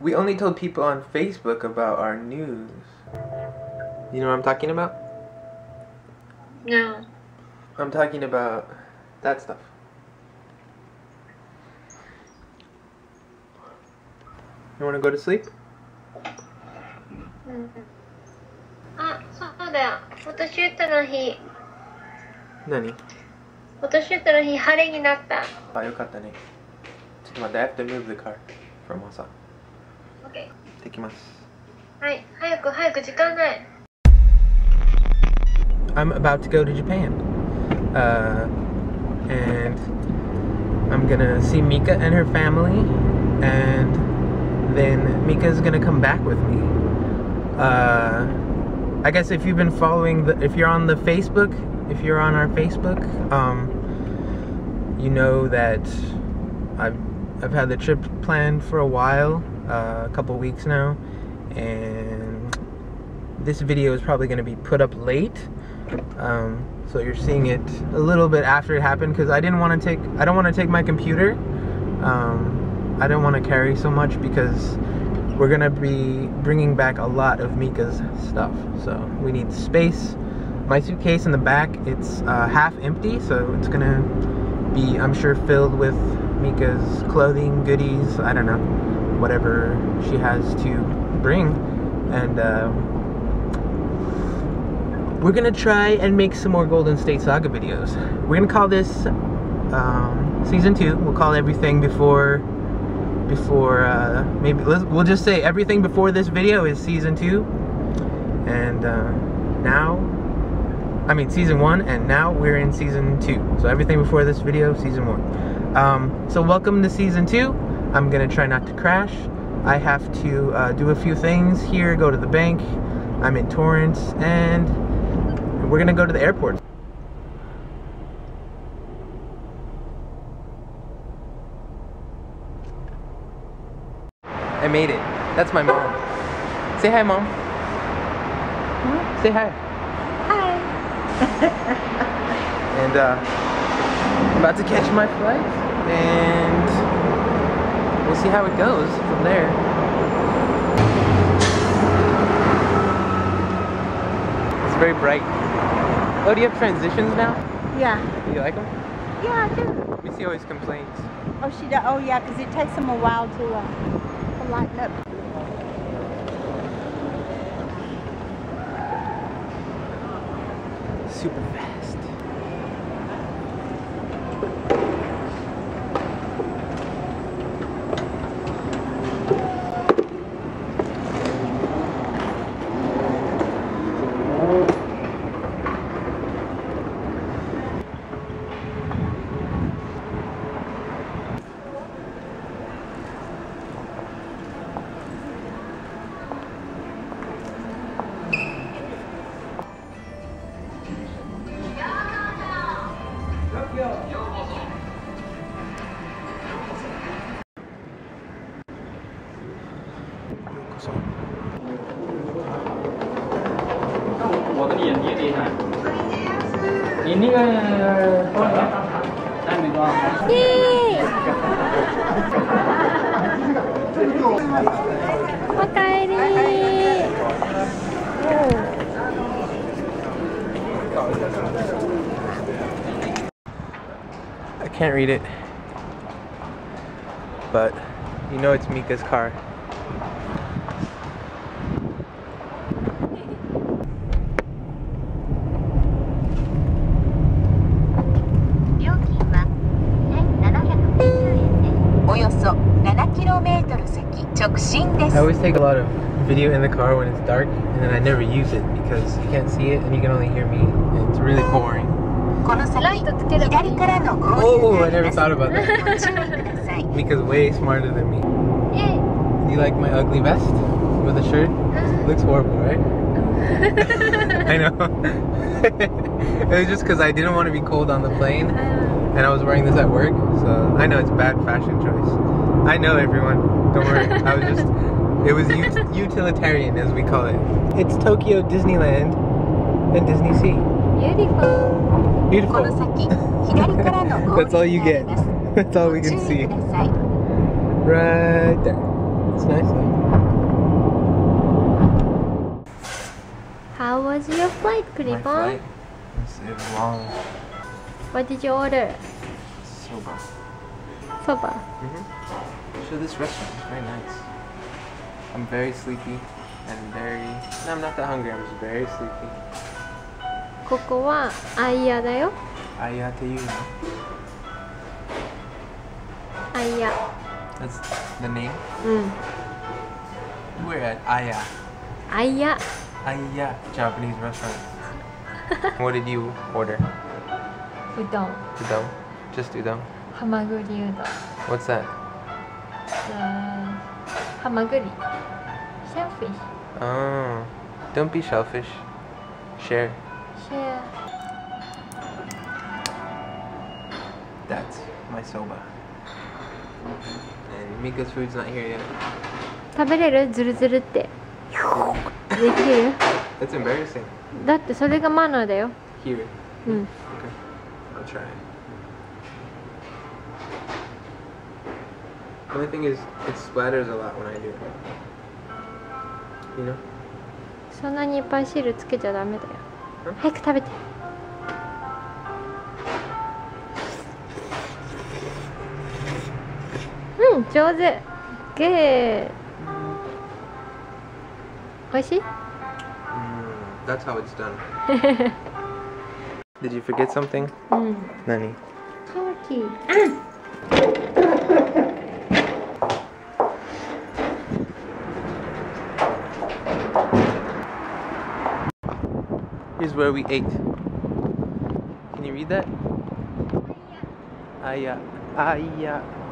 We only told people on Facebook about our news. You know what I'm talking about? No. I'm talking about that stuff. You want to go to sleep? Ah, so that photoshoot no hi. Nani? Photoshoot no hi, hare ni natta. Ah, yokatta ne. Chotto matte, I have to move the car from outside. Okay. Itadakimasu. Hai, hayaku, hayaku, jikan nai. I'm about to go to Japan, and I'm gonna see Mika and her family, and then Mika's gonna come back with me. I guess if you've been following, if you're on the Facebook, if you're on our Facebook, you know that I've had the trip planned for a while, a couple weeks now, and this video is probably gonna be put up late. So you're seeing it a little bit after it happened because I don't want to take my computer. I don't want to carry so much because we're gonna be bringing back a lot of Mika's stuff, so we need space. My suitcase in the back, it's half empty, so it's gonna be, I'm sure, filled with Mika's clothing, goodies, I don't know, whatever she has to bring. And we're gonna try and make some more Golden State Saga videos. We're gonna call this season 2. We'll call everything before maybe we'll just say everything before this video is season 2, and now, I mean season 1, and now we're in season 2. So everything before this video, season 1. So welcome to season 2. I'm gonna try not to crash. I have to do a few things here. Go to the bank. I'm in Torrance, and we're gonna go to the airport. I made it. That's my mom. Say hi, Mom. Huh? Say hi. Hi. And I'm about to catch my flight, and we'll see how it goes from there. It's very bright. Oh, do you have transitions now? Yeah. Do you like them? Yeah, I do. Missy always complains. Oh, she does. Oh, yeah, because it takes them a while to lighten up. Super I can't read it, but you know it's Mika's car. I always take a lot of video in the car when it's dark, and then I never use it because you can't see it and you can only hear me, and it's really boring. Oh, I never thought about that. Mika's way smarter than me. Do you like my ugly vest with a shirt? It looks horrible, right? I know. It was just because I didn't want to be cold on the plane, and I was wearing this at work, so I know it's bad fashion choice. I know, everyone. Don't worry. I was just... It was utilitarian, as we call it. It's Tokyo Disneyland and Disney Sea. Beautiful. Beautiful. That's all you get. That's all we can see. Right there. It's That's nice. How was your flight, Kudipon? My flight? It was long. What did you order? Soba. Soba? Mm-hmm. So this restaurant is very nice. I'm very sleepy and No, I'm not that hungry. I'm just very sleepy. ここはアイヤだよ。アイヤっていうの？アイヤ。That's the name? うん。We're at Aya. Aya. Aya, Japanese restaurant. What did you order? Udon. Udon? Just udon? Hamaguri udon. What's that? Hamaguri. Shellfish. Oh. Don't be shellfish. Share. Share. That's my soba. And Mika's food's not here yet. 食べれる？ズルズルって。できる？ That's embarrassing. だってそれがマナーだよ。Here. うん。Okay. I'll try. The only thing is, it splatters a lot when I do it. You know? そんなにいっぱいシールつけちゃダメだよ。早く食べて。うん、上手。ゲー。That's how it's done. Did you forget something? Nani? Turkey. Here's where we ate. Can you read that? Aya. Aya.